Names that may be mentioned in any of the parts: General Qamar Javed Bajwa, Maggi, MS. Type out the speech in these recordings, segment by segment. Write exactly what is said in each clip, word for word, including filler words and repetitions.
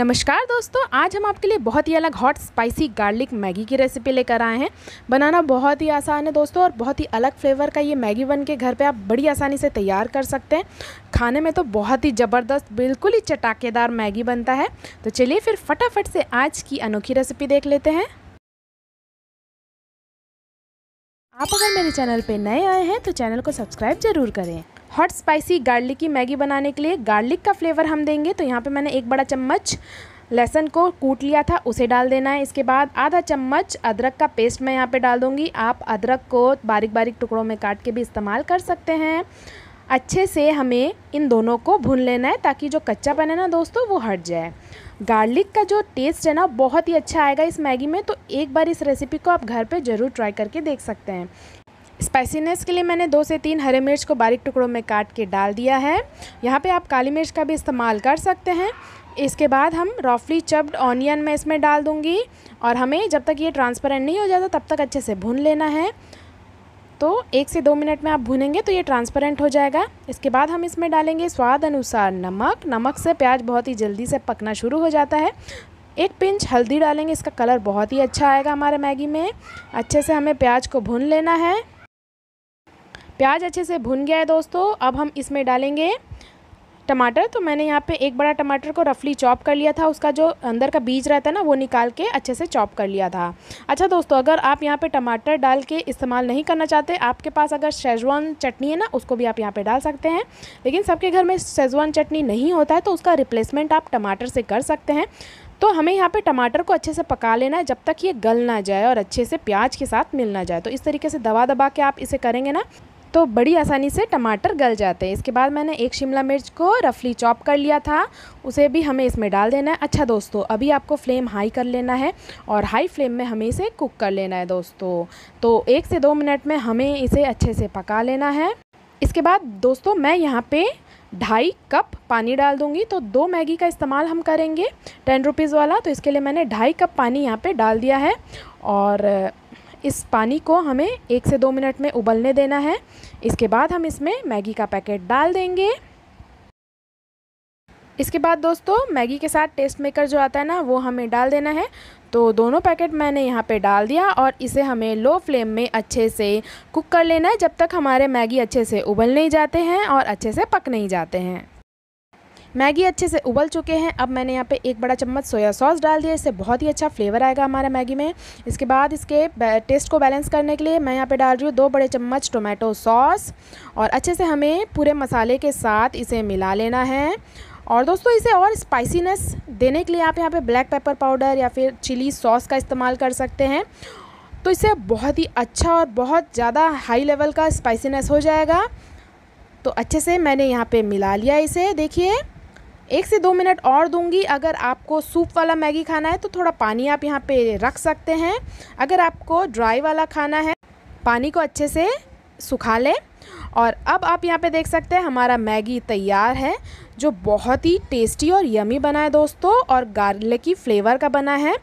नमस्कार दोस्तों, आज हम आपके लिए बहुत ही अलग हॉट स्पाइसी गार्लिक मैगी की रेसिपी लेकर आए हैं। बनाना बहुत ही आसान है दोस्तों और बहुत ही अलग फ्लेवर का ये मैगी बन के घर पे आप बड़ी आसानी से तैयार कर सकते हैं। खाने में तो बहुत ही ज़बरदस्त, बिल्कुल ही चटाकेदार मैगी बनता है। तो चलिए फिर फटाफट से आज की अनोखी रेसिपी देख लेते हैं। आप अगर मेरे चैनल पे नए आए हैं तो चैनल को सब्सक्राइब जरूर करें। हॉट स्पाइसी गार्लिक की मैगी बनाने के लिए गार्लिक का फ्लेवर हम देंगे। तो यहाँ पे मैंने एक बड़ा चम्मच लहसुन को कूट लिया था, उसे डाल देना है। इसके बाद आधा चम्मच अदरक का पेस्ट मैं यहाँ पे डाल दूँगी। आप अदरक को बारीक बारीक टुकड़ों में काट के भी इस्तेमाल कर सकते हैं। अच्छे से हमें इन दोनों को भून लेना है ताकि जो कच्चापन है ना दोस्तों वो हट जाए। गार्लिक का जो टेस्ट है ना बहुत ही अच्छा आएगा इस मैगी में। तो एक बार इस रेसिपी को आप घर पे ज़रूर ट्राई करके देख सकते हैं। स्पाइसीनेस के लिए मैंने दो से तीन हरे मिर्च को बारीक टुकड़ों में काट के डाल दिया है। यहाँ पे आप काली मिर्च का भी इस्तेमाल कर सकते हैं। इसके बाद हम रफली चप्ड ऑनियन मैं इसमें डाल दूँगी और हमें जब तक ये ट्रांसपेरेंट नहीं हो जाता तब तक अच्छे से भून लेना है। तो एक से दो मिनट में आप भूनेंगे तो ये ट्रांसपेरेंट हो जाएगा। इसके बाद हम इसमें डालेंगे स्वाद अनुसार नमक। नमक से प्याज बहुत ही जल्दी से पकना शुरू हो जाता है। एक पिंच हल्दी डालेंगे, इसका कलर बहुत ही अच्छा आएगा हमारे मैगी में। अच्छे से हमें प्याज को भून लेना है। प्याज अच्छे से भून गया है दोस्तों। अब हम इसमें डालेंगे टमाटर। तो मैंने यहाँ पे एक बड़ा टमाटर को रफली चॉप कर लिया था, उसका जो अंदर का बीज रहता है ना वो निकाल के अच्छे से चॉप कर लिया था। अच्छा दोस्तों, अगर आप यहाँ पे टमाटर डाल के इस्तेमाल नहीं करना चाहते, आपके पास अगर शेजवान चटनी है ना उसको भी आप यहाँ पे डाल सकते हैं। लेकिन सबके घर में शेजवान चटनी नहीं होता है तो उसका रिप्लेसमेंट आप टमाटर से कर सकते हैं। तो हमें यहाँ पे टमाटर को अच्छे से पका लेना है जब तक ये गल ना जाए और अच्छे से प्याज के साथ मिल ना जाए। तो इस तरीके से दबा दबा के आप इसे करेंगे ना तो बड़ी आसानी से टमाटर गल जाते हैं। इसके बाद मैंने एक शिमला मिर्च को रफली चॉप कर लिया था, उसे भी हमें इसमें डाल देना है। अच्छा दोस्तों, अभी आपको फ्लेम हाई कर लेना है और हाई फ्लेम में हमें इसे कुक कर लेना है दोस्तों। तो एक से दो मिनट में हमें इसे अच्छे से पका लेना है। इसके बाद दोस्तों मैं यहाँ पे ढाई कप पानी डाल दूँगी। तो दो मैगी का इस्तेमाल हम करेंगे, टेन रुपीज़ वाला। तो इसके लिए मैंने ढाई कप पानी यहाँ पे डाल दिया है और इस पानी को हमें एक से दो मिनट में उबलने देना है। इसके बाद हम इसमें मैगी का पैकेट डाल देंगे। इसके बाद दोस्तों मैगी के साथ टेस्ट मेकर जो आता है ना वो हमें डाल देना है। तो दोनों पैकेट मैंने यहाँ पे डाल दिया और इसे हमें लो फ्लेम में अच्छे से कुक कर लेना है जब तक हमारे मैगी अच्छे से उबल नहीं जाते हैं और अच्छे से पक नहीं जाते हैं। मैगी अच्छे से उबल चुके हैं। अब मैंने यहाँ पे एक बड़ा चम्मच सोया सॉस डाल दिया, इससे बहुत ही अच्छा फ्लेवर आएगा हमारे मैगी में। इसके बाद इसके टेस्ट को बैलेंस करने के लिए मैं यहाँ पे डाल रही हूँ दो बड़े चम्मच टोमेटो सॉस और अच्छे से हमें पूरे मसाले के साथ इसे मिला लेना है। और दोस्तों इसे और स्पाइसीनेस देने के लिए आप यहाँ पर ब्लैक पेपर पाउडर या फिर चिली सॉस का इस्तेमाल कर सकते हैं। तो इससे बहुत ही अच्छा और बहुत ज़्यादा हाई लेवल का स्पाइसीनेस हो जाएगा। तो अच्छे से मैंने यहाँ पर मिला लिया इसे। देखिए एक से दो मिनट और दूंगी। अगर आपको सूप वाला मैगी खाना है तो थोड़ा पानी आप यहाँ पे रख सकते हैं। अगर आपको ड्राई वाला खाना है, पानी को अच्छे से सुखा लें। और अब आप यहाँ पे देख सकते हैं हमारा मैगी तैयार है, जो बहुत ही टेस्टी और यमी बना है दोस्तों और गार्लिकी फ्लेवर का बना है।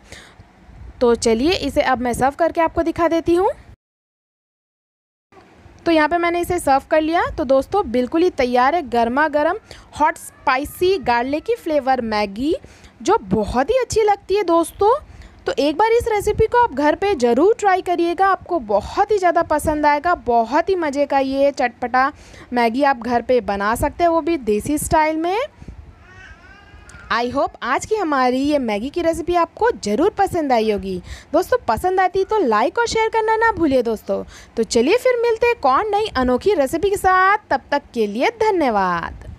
तो चलिए इसे अब मैं सर्व करके आपको दिखा देती हूँ। तो यहाँ पे मैंने इसे सर्व कर लिया। तो दोस्तों बिल्कुल ही तैयार है गर्मा गर्म hot spicy garlicky flavour Maggi, जो बहुत ही अच्छी लगती है दोस्तों। तो एक बार इस रेसिपी को आप घर पे ज़रूर ट्राई करिएगा, आपको बहुत ही ज़्यादा पसंद आएगा। बहुत ही मज़े का ये चटपटा मैगी आप घर पे बना सकते हैं, वो भी देसी स्टाइल में। आई होप आज की हमारी ये मैगी की रेसिपी आपको ज़रूर पसंद आई होगी दोस्तों। पसंद आती तो लाइक और शेयर करना ना भूलिए दोस्तों। तो चलिए फिर मिलते हैं कौन नई अनोखी रेसिपी के साथ। तब तक के लिए धन्यवाद।